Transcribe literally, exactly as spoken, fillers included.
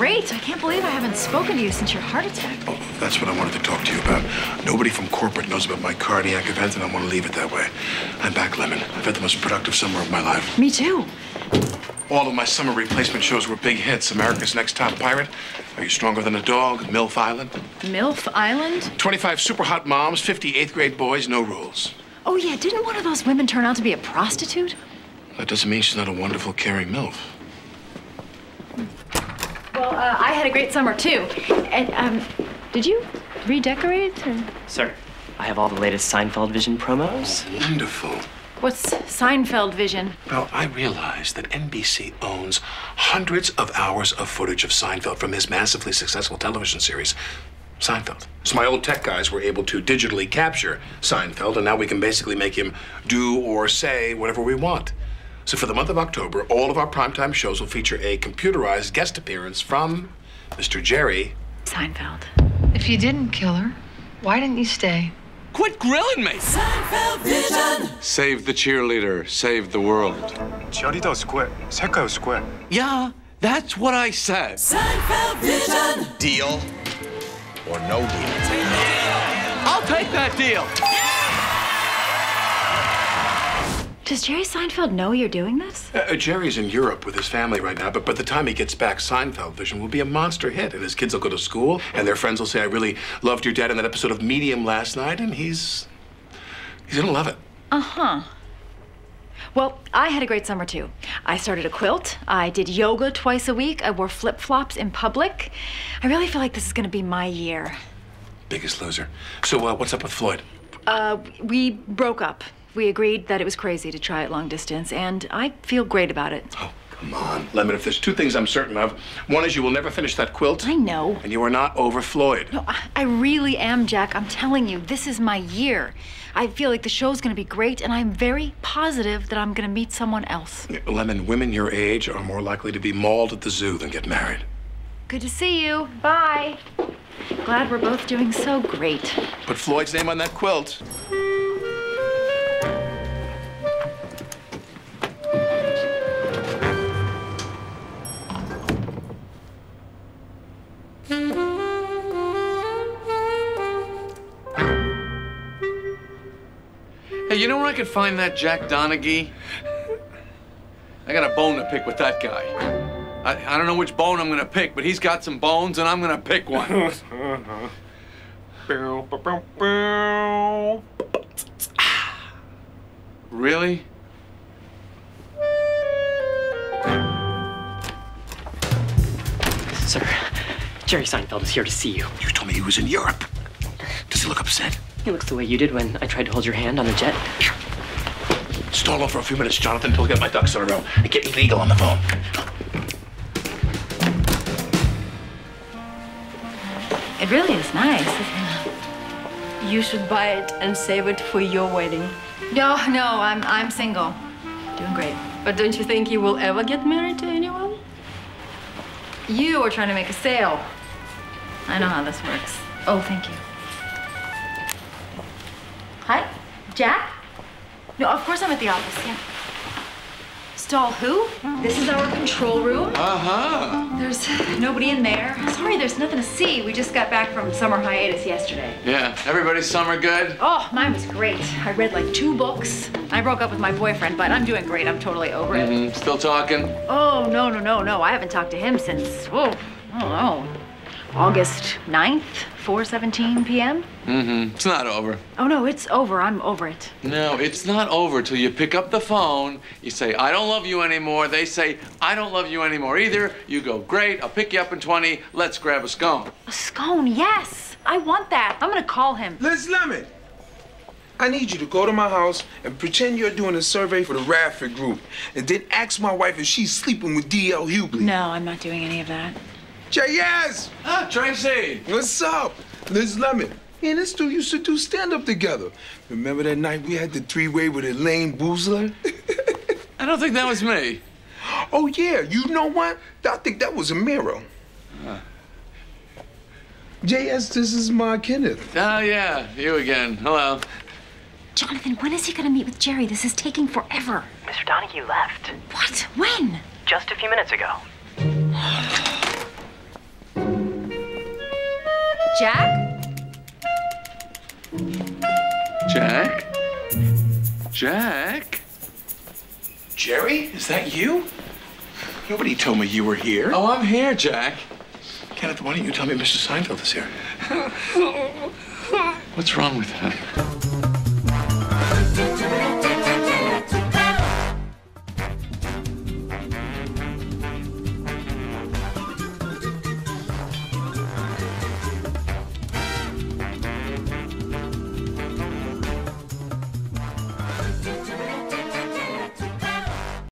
great. I can't believe I haven't spoken to you since your heart attack. Oh, that's what I wanted to talk to you about. Nobody from corporate knows about my cardiac event, and I want to leave it that way. I'm back, Lemon. I've had the most productive summer of my life. Me too. All of my summer replacement shows were big hits. America's Next Top Pirate, Are You Stronger Than a Dog, MILF Island. MILF Island? twenty-five super hot moms, fifty eighth grade boys, no rules. Oh, yeah. Didn't one of those women turn out to be a prostitute? That doesn't mean she's not a wonderful, caring MILF. Well, uh, I had a great summer, too. And, um, did you redecorate? Or? Sir, I have all the latest Seinfeld Vision promos. Oh, wonderful. What's Seinfeld Vision? Well, I realize that N B C owns hundreds of hours of footage of Seinfeld from his massively successful television series, Seinfeld. So my old tech guys were able to digitally capture Seinfeld, and now we can basically make him do or say whatever we want. So for the month of October, all of our primetime shows will feature a computerized guest appearance from Mister Jerry Seinfeld. If you didn't kill her, why didn't you stay? Quit grilling me! Seinfeld Vision! Save the cheerleader, save the world. Yeah, that's what I said. Seinfeld Vision! Deal or no deal? Deal. I'll take that deal! Yeah. Does Jerry Seinfeld know you're doing this? Uh, Jerry's in Europe with his family right now, but by the time he gets back, Seinfeld Vision will be a monster hit, and his kids will go to school, and their friends will say, I really loved your dad in that episode of Medium last night, and he's... he's gonna love it. Uh-huh. Well, I had a great summer, too. I started a quilt. I did yoga twice a week. I wore flip-flops in public. I really feel like this is gonna be my year. Biggest loser. So, uh, what's up with Floyd? Uh, we broke up. We agreed that it was crazy to try it long distance, and I feel great about it. Oh, come on. Lemon, if there's two things I'm certain of, one is you will never finish that quilt. I know. And you are not over Floyd. No, I, I really am, Jack. I'm telling you, this is my year. I feel like the show's gonna be great, and I'm very positive that I'm gonna meet someone else. Lemon, women your age are more likely to be mauled at the zoo than get married. Good to see you. Bye. Glad we're both doing so great. Put Floyd's name on that quilt. Hey, you know where I could find that Jack Donaghy? I got a bone to pick with that guy. I, I don't know which bone I'm gonna pick, but he's got some bones and I'm gonna pick one. Really? Sir, Jerry Seinfeld is here to see you. You told me he was in Europe. Does he look upset? He looks the way you did when I tried to hold your hand on the jet. Stall off for a few minutes, Jonathan, until I get my ducks in a row. I get legal on the phone. It really is nice, isn't it? You should buy it and save it for your wedding. No, no, I'm, I'm single. Doing great. But don't you think you will ever get married to anyone? You are trying to make a sale. I know how this works. Oh, thank you. Hi, Jack? No, of course I'm at the office, yeah. Stall who? This is our control room. Uh-huh. There's nobody in there. Sorry, there's nothing to see. We just got back from summer hiatus yesterday. Yeah, everybody's summer good? Oh, mine was great. I read like two books. I broke up with my boyfriend, but I'm doing great. I'm totally over it. Mm-hmm. Still talking? Oh, no, no, no, no. I haven't talked to him since, oh, I don't know. August ninth, four seventeen p m Mm-hmm. It's not over. Oh, no, it's over. I'm over it. No, it's not over till you pick up the phone. You say, I don't love you anymore. They say, I don't love you anymore either. You go, great, I'll pick you up in twenty. Let's grab a scone. A scone, yes. I want that. I'm going to call him. Liz Lemon, I need you to go to my house and pretend you're doing a survey for the Radford Group. And then ask my wife if she's sleeping with D L Hughley. No, I'm not doing any of that. J S! Ah, Tracy! What's up? Liz Lemon. Me and this dude used to do stand-up together. Remember that night we had the three-way with Elaine Boozler? I don't think that was me. Oh, yeah. You know what? I think that was a mirror. Uh. J S, this is Mark Kenneth. Oh, yeah. You again. Hello. Jonathan, when is he going to meet with Jerry? This is taking forever. Mister Donaghy left. What? When? Just a few minutes ago. Jack? Jack? Jack? Jerry, is that you? Nobody told me you were here. Oh, I'm here, Jack. Kenneth, why don't you tell me Mister Seinfeld is here? What's wrong with him?